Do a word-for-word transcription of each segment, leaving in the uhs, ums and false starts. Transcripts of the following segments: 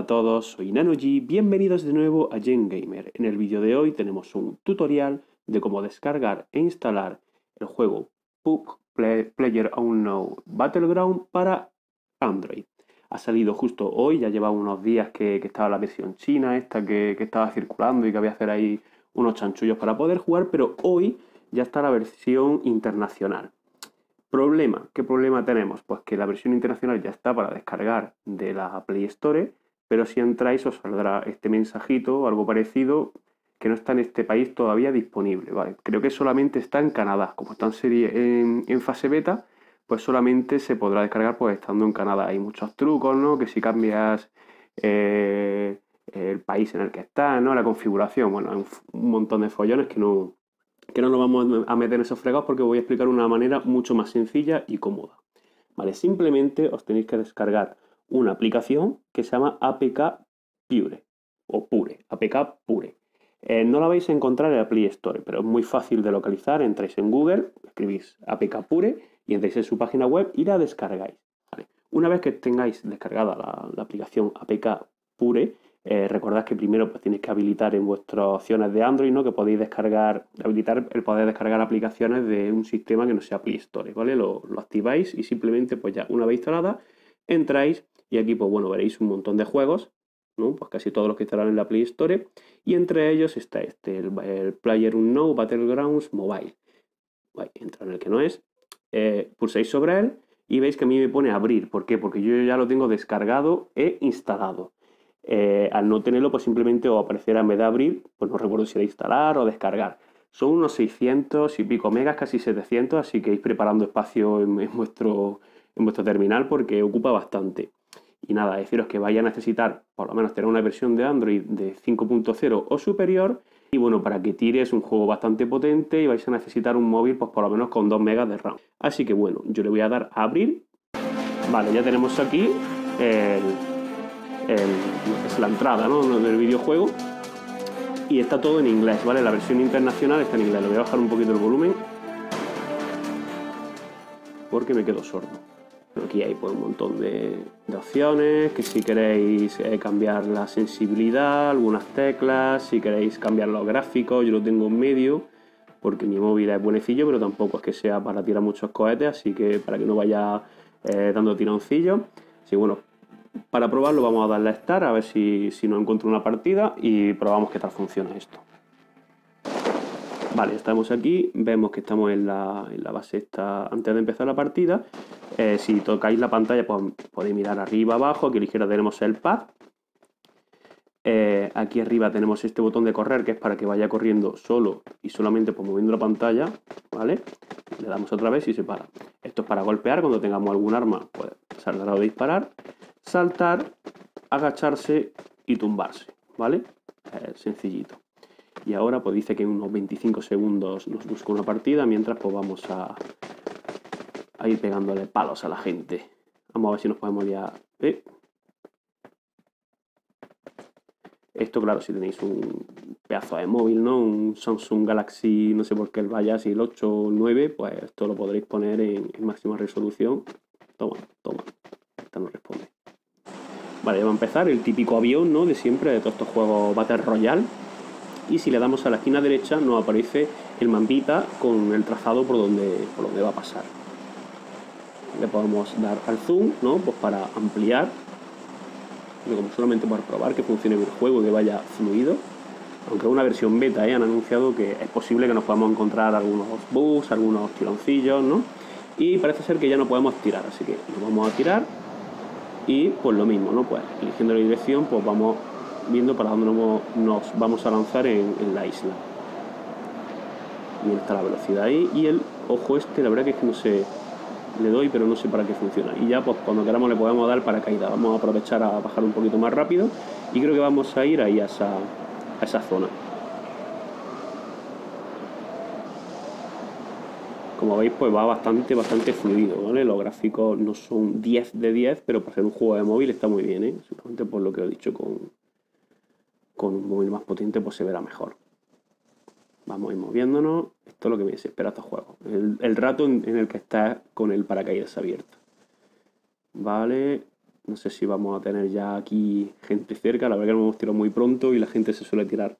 Hola a todos, soy NanoG, bienvenidos de nuevo a Gen Gamer. En el vídeo de hoy tenemos un tutorial de cómo descargar e instalar el juego P U B G Player Unknown Battlegrounds para Android. Ha salido justo hoy, ya llevaba unos días que, que estaba la versión china esta que, que estaba circulando y que había que hacer ahí unos chanchullos para poder jugar, pero hoy ya está la versión internacional. Problema, ¿qué problema tenemos? Pues que la versión internacional ya está para descargar de la Play Store, pero si entráis os saldrá este mensajito o algo parecido que no está en este país todavía disponible, ¿vale? Creo que solamente está en Canadá. Como está en, serie, en, en fase beta, pues solamente se podrá descargar pues estando en Canadá. Hay muchos trucos, ¿no? Que si cambias eh, el país en el que está, ¿no? La configuración, bueno, hay un, un montón de follones que no... que no nos vamos a meter en esos fregados porque voy a explicar una manera mucho más sencilla y cómoda. Vale, simplemente os tenéis que descargar una aplicación que se llama A P K Pure o Pure, A P K Pure. Eh, no la vais a encontrar en la Play Store, pero es muy fácil de localizar. Entráis en Google, escribís A P K Pure y entráis en su página web y la descargáis. Vale. Una vez que tengáis descargada la, la aplicación A P K Pure, Eh, recordad que primero pues, tenéis que habilitar en vuestras opciones de Android, ¿no? Que podéis descargar, habilitar el poder descargar aplicaciones de un sistema que no sea Play Store, ¿vale? Lo, lo activáis y simplemente, pues ya una vez instalada, entráis y aquí, pues bueno, veréis un montón de juegos, ¿no? Pues casi todos los que instalaron en la Play Store y entre ellos está este, el, el Player Unknown Battlegrounds Mobile. Vale, entra en el que no es, eh, pulsáis sobre él y veis que a mí me pone abrir. ¿Por qué? Porque yo ya lo tengo descargado e instalado. Eh, al no tenerlo, pues simplemente os aparecerá en vez de abrir, pues no recuerdo si era instalar o descargar. Son unos seiscientos y pico megas, casi setecientos, así que ir preparando espacio en, en, vuestro, en vuestro terminal porque ocupa bastante. Y nada, deciros que vais a necesitar, por lo menos, tener una versión de Android de cinco punto cero o superior. Y bueno, para que tire es un juego bastante potente y vais a necesitar un móvil, pues por lo menos con dos megas de RAM. Así que bueno, yo le voy a dar a abrir. Vale, ya tenemos aquí el... El, es la entrada, ¿no? Del videojuego y está todo en inglés, ¿vale? La versión internacional está en inglés. Le voy a bajar un poquito el volumen porque me quedo sordo. Pero aquí hay pues, un montón de, de opciones, que si queréis eh, cambiar la sensibilidad, algunas teclas, si queréis cambiar los gráficos. Yo lo tengo en medio porque mi móvil es buenecillo, pero tampoco es que sea para tirar muchos cohetes, así que para que no vaya eh, dando tironcillos. Así bueno, para probarlo vamos a darle a Start, a ver si, si no encuentro una partida y probamos qué tal funciona esto. Vale, estamos aquí, vemos que estamos en la, en la base esta antes de empezar la partida. Eh, si tocáis la pantalla pues, podéis mirar arriba, abajo, aquí a la izquierda tenemos el pad. Eh, aquí arriba tenemos este botón de correr que es para que vaya corriendo solo y solamente pues, moviendo la pantalla, ¿vale? Le damos otra vez y se para. Esto es para golpear, cuando tengamos algún arma pues saldrá de disparar. Saltar, agacharse y tumbarse, ¿vale? Eh, sencillito. Y ahora pues dice que en unos veinticinco segundos nos busca una partida, mientras pues vamos a, a ir pegándole palos a la gente. Vamos a ver si nos podemos ya... ¿eh? Esto claro, si tenéis un pedazo de móvil, ¿no? Un Samsung Galaxy, no sé por qué el vaya, si el ocho o nueve, pues esto lo podréis poner en, en máxima resolución. Toma, toma. Esta no responde. Vale, ya va a empezar el típico avión, ¿no? De siempre, de todos estos juegos Battle Royale. Y si le damos a la esquina derecha nos aparece el mapita con el trazado por donde, por donde va a pasar. Le podemos dar al zoom, ¿no? Pues para ampliar. Pero como solamente para probar que funcione el juego, que vaya fluido. Aunque es una versión beta, ¿eh? Han anunciado que es posible que nos podamos encontrar algunos bugs, algunos tironcillos, ¿no? Y parece ser que ya no podemos tirar, así que nos vamos a tirar. Y pues lo mismo, ¿no? Pues eligiendo la dirección, pues vamos viendo para dónde nos vamos a lanzar en, en la isla. Y está la velocidad ahí. Y el ojo este, la verdad que es que no sé, le doy, pero no sé para qué funciona. Y ya pues cuando queramos le podemos dar paracaídas. Vamos a aprovechar a bajar un poquito más rápido. Y creo que vamos a ir ahí a esa, a esa zona. Como veis, pues va bastante, bastante fluido, ¿vale? Los gráficos no son diez de diez, pero para ser un juego de móvil está muy bien, ¿eh? Simplemente por lo que he dicho, con, con un móvil más potente pues se verá mejor. Vamos a ir moviéndonos. Esto es lo que me desespera estos juegos. El, el rato en, en el que está con el paracaídas abierto. Vale, No sé si vamos a tener ya aquí gente cerca. La verdad que nos hemos tirado muy pronto y la gente se suele tirar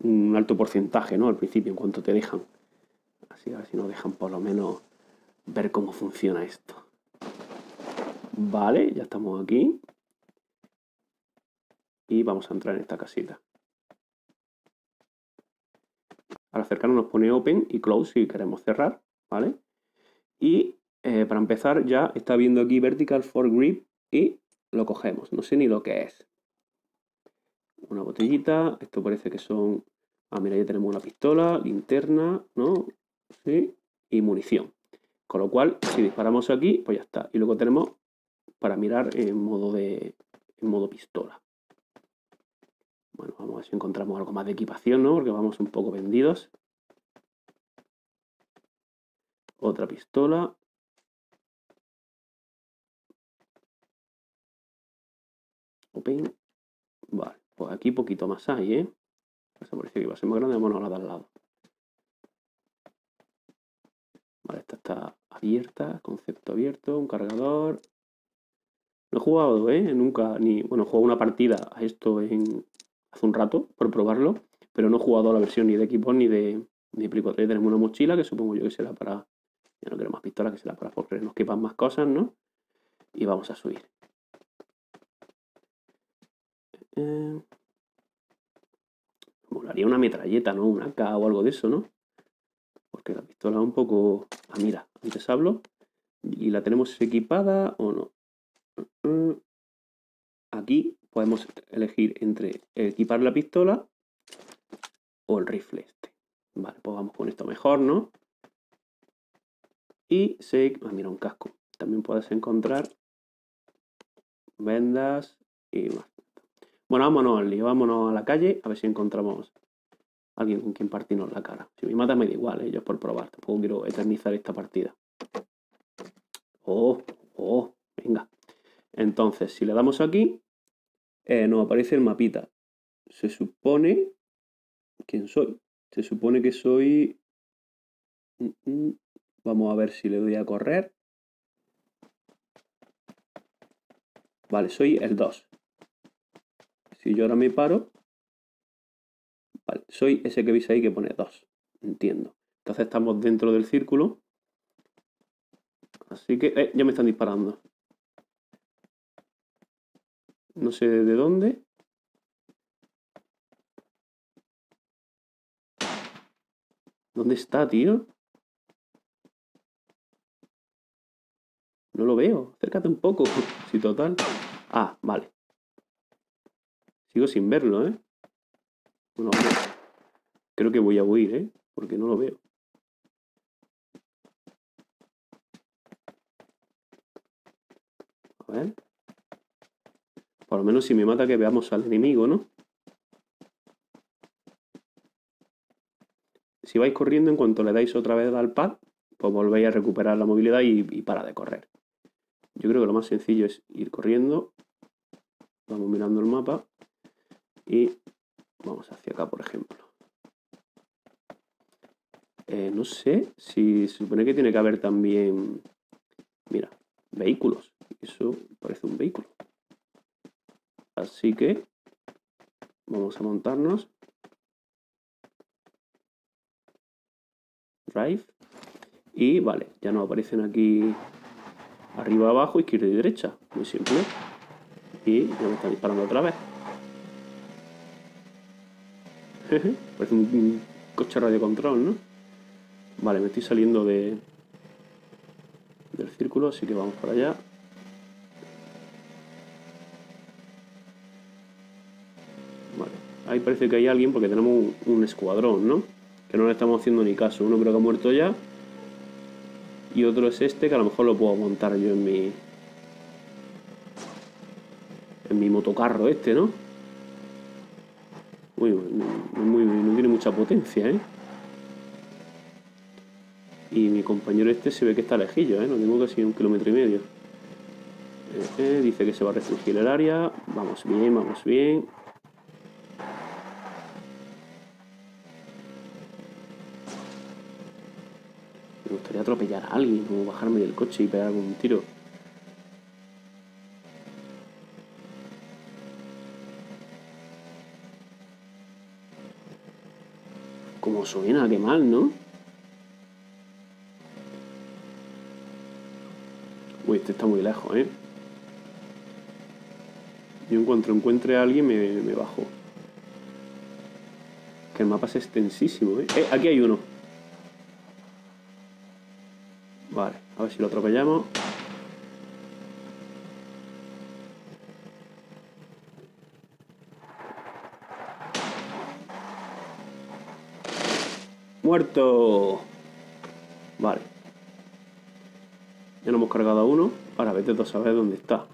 un alto porcentaje, ¿no? Al principio, en cuanto te dejan. Así, a ver si nos dejan por lo menos ver cómo funciona esto. Vale, ya estamos aquí. Y vamos a entrar en esta casita. Al acercarnos nos pone Open y Close si queremos cerrar, ¿vale? Y eh, para empezar ya está viendo aquí Vertical for Grip y lo cogemos. No sé ni lo que es. Una botellita. Esto parece que son... Ah, mira, ya tenemos una pistola, linterna, ¿no? Sí. Y munición. Con lo cual, si disparamos aquí, pues ya está. Y luego tenemos para mirar en modo, de... en modo pistola. Bueno, vamos a ver si encontramos algo más de equipación, ¿no? Porque vamos un poco vendidos. Otra pistola. Open. Vale, pues aquí poquito más hay, ¿eh? Eso parece que iba a ser más grande, vamos a la de al lado. Vale, esta está abierta, concepto abierto, un cargador. No he jugado, ¿eh? Nunca, ni... Bueno, he jugado una partida a esto en... hace un rato, por probarlo, pero no he jugado a la versión ni de Xbox ni de, ni de Play cuatro. Tenemos una mochila que supongo yo que será para... Ya no quiero más pistolas, que será para porque nos quepan más cosas, ¿no? Y vamos a subir. Eh... Molaría una metralleta, ¿no? Una A K o algo de eso, ¿no? Porque la pistola es un poco... Ah, mira, antes hablo. ¿Y la tenemos equipada o no? Uh-uh. Aquí podemos elegir entre equipar la pistola o el rifle este. Vale, pues vamos con esto mejor, ¿no? Y se... Ah, mira, un casco. También puedes encontrar vendas y más. Bueno, vámonos, vámonos a la calle a ver si encontramos a alguien con quien partirnos la cara. Si me mata me da igual, ¿eh? Yo es por probar. Tampoco quiero eternizar esta partida. Oh, oh, venga. Entonces, si le damos aquí... Eh, nos aparece el mapita. Se supone... ¿Quién soy? Se supone que soy... Vamos a ver si le doy a correr. Vale, soy el dos. Si yo ahora me paro... Vale, soy ese que veis ahí que pone dos. Entiendo. Entonces estamos dentro del círculo. Así que... Eh, ya me están disparando. No sé de dónde. ¿Dónde está, tío? No lo veo. Acércate un poco. Sí, total. Ah, vale. Sigo sin verlo, ¿eh? Bueno, creo que voy a huir, ¿eh? Porque no lo veo. A ver. Por lo menos si me mata que veamos al enemigo, ¿no? Si vais corriendo, en cuanto le dais otra vez al pad, pues volvéis a recuperar la movilidad y, y para de correr. Yo creo que lo más sencillo es ir corriendo. Vamos mirando el mapa. Y vamos hacia acá, por ejemplo. Eh, no sé si se supone que tiene que haber también... Mira, vehículos. Eso parece un vehículo. Así que vamos a montarnos. Drive. Y vale, ya nos aparecen aquí arriba, abajo, izquierda y derecha. Muy simple. Y ya me están disparando otra vez. Parece un coche radio control, ¿no? Vale, me estoy saliendo de del círculo, así que vamos para allá. Ahí parece que hay alguien porque tenemos un, un escuadrón, ¿no? Que no le estamos haciendo ni caso. Uno creo que ha muerto ya. Y otro es este, que a lo mejor lo puedo montar yo en mi... En mi motocarro este, ¿no? Muy, muy, muy, no tiene mucha potencia, ¿eh? Y mi compañero este se ve que está lejillo, ¿eh? No tengo casi un kilómetro y medio. Eh, eh, dice que se va a restringir el área. Vamos bien, vamos bien. Me gustaría atropellar a alguien o bajarme del coche y pegar algún tiro. como suena, qué mal, ¿no? Uy, este está muy lejos, ¿eh? Yo en cuanto encuentre a alguien me, me bajo. Que el mapa es extensísimo, ¿eh? ¡Eh! Aquí hay uno. Vale, a ver si lo atropellamos. ¡Muerto! Vale. Ya nos hemos cargado a uno. Ahora vete tú a saber dónde está.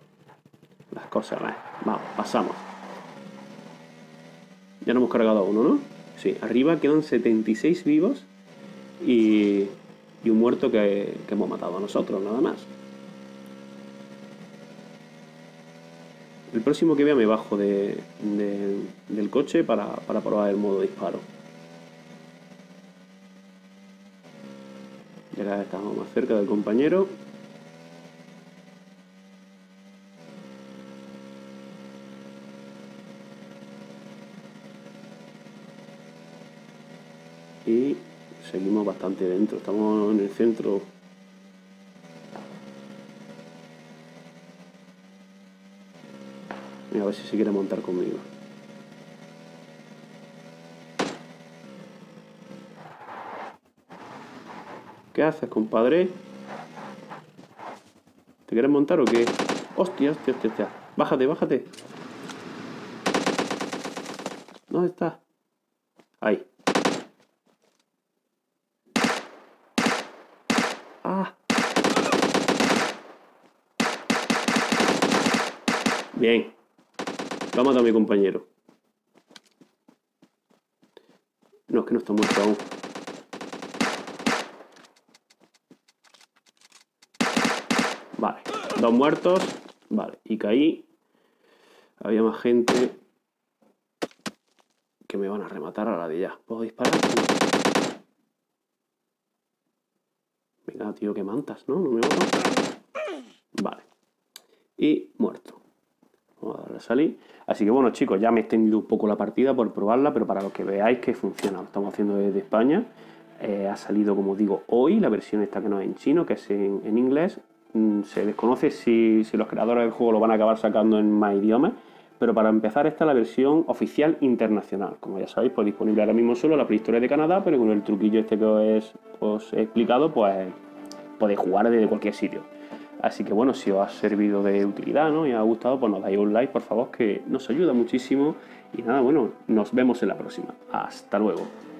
Las cosas, ¿eh? Vamos, pasamos. Ya nos hemos cargado a uno, ¿no? Sí, arriba quedan setenta y seis vivos y, y un muerto que, que hemos matado a nosotros, nada más. El próximo que vea me bajo de, de, del coche para, para probar el modo disparo. Ya cada vez estamos más cerca del compañero. Y seguimos bastante dentro, estamos en el centro. Mira, a ver si se quiere montar conmigo. ¿Qué haces, compadre? ¿Te quieres montar o qué? ¡Hostia, hostia, hostia, hostia! ¡Bájate, bájate! ¿Dónde está? Ahí. Bien, lo ha matado a mi compañero. No, es que no está muerto aún. Vale, dos muertos. Vale, y caí. Había más gente que me van a rematar a la de ya. ¿Puedo disparar? Venga, tío, que mantas, ¿no? No me voy a... Vale. Y muerto. Vamos a darle a salir. Así que bueno, chicos, ya me he extendido un poco la partida por probarla, pero para los que veáis que funciona, lo estamos haciendo desde España. Eh, ha salido, como digo, hoy la versión esta que no es en chino, que es en, en inglés. Mm, se desconoce si, si los creadores del juego lo van a acabar sacando en más idiomas, pero para empezar esta es la versión oficial internacional. Como ya sabéis, pues disponible ahora mismo solo en la Play Store de Canadá, pero con el truquillo este que os, os he explicado, pues podéis jugar desde cualquier sitio. Así que bueno, si os ha servido de utilidad, ¿no?, y os ha gustado, pues nos dais un like, por favor, que nos ayuda muchísimo. Y nada, bueno, nos vemos en la próxima. Hasta luego.